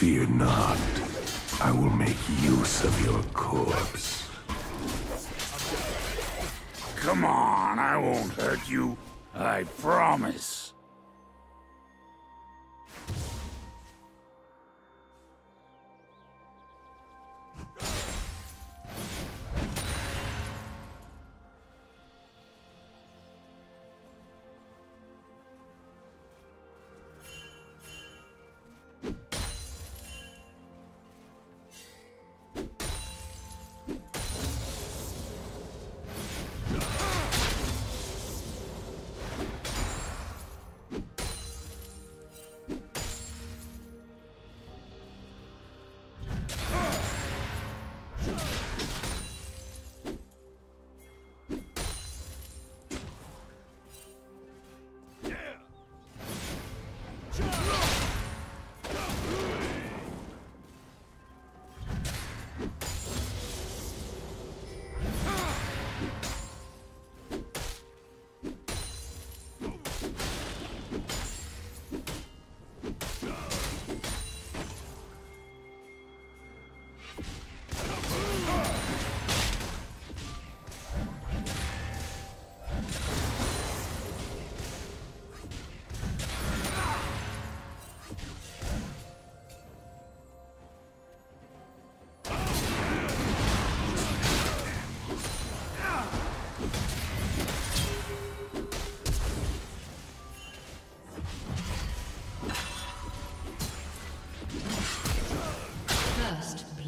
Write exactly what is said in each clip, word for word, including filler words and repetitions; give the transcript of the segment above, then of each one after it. Fear not. I will make use of your corpse. Come on, I won't hurt you. I promise.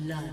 Blood.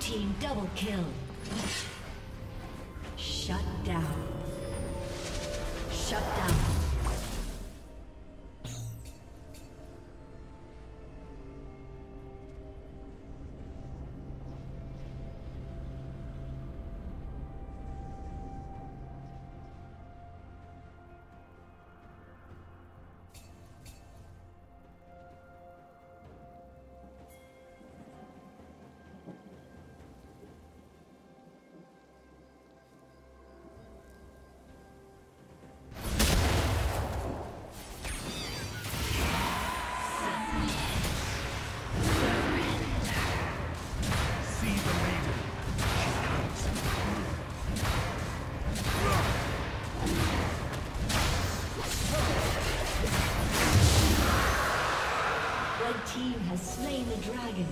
Team double kill. Shut down. Shut down. Dragon.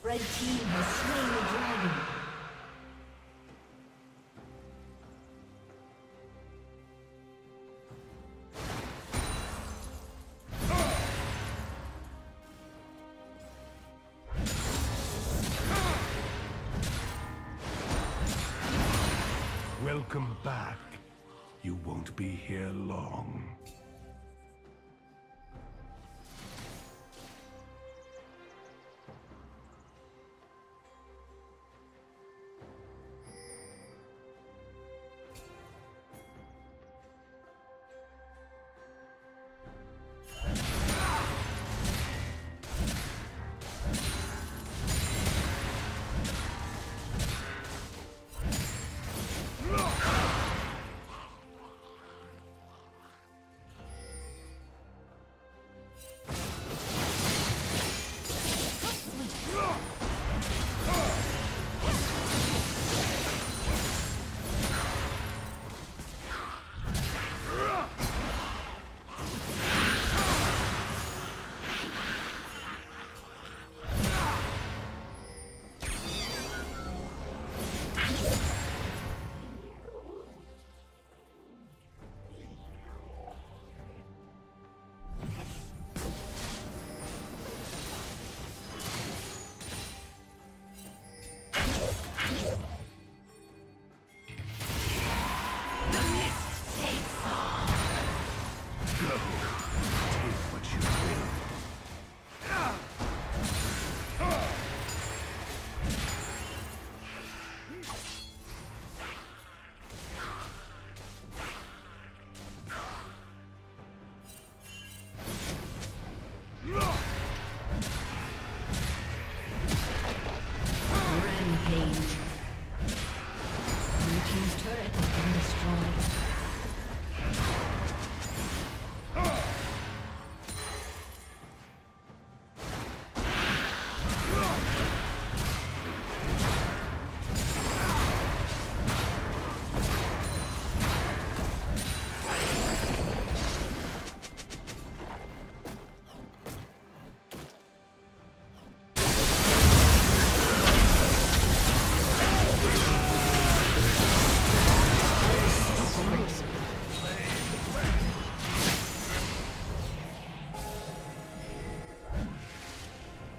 Red team has slain the dragon. Welcome back. You won't be here long.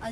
A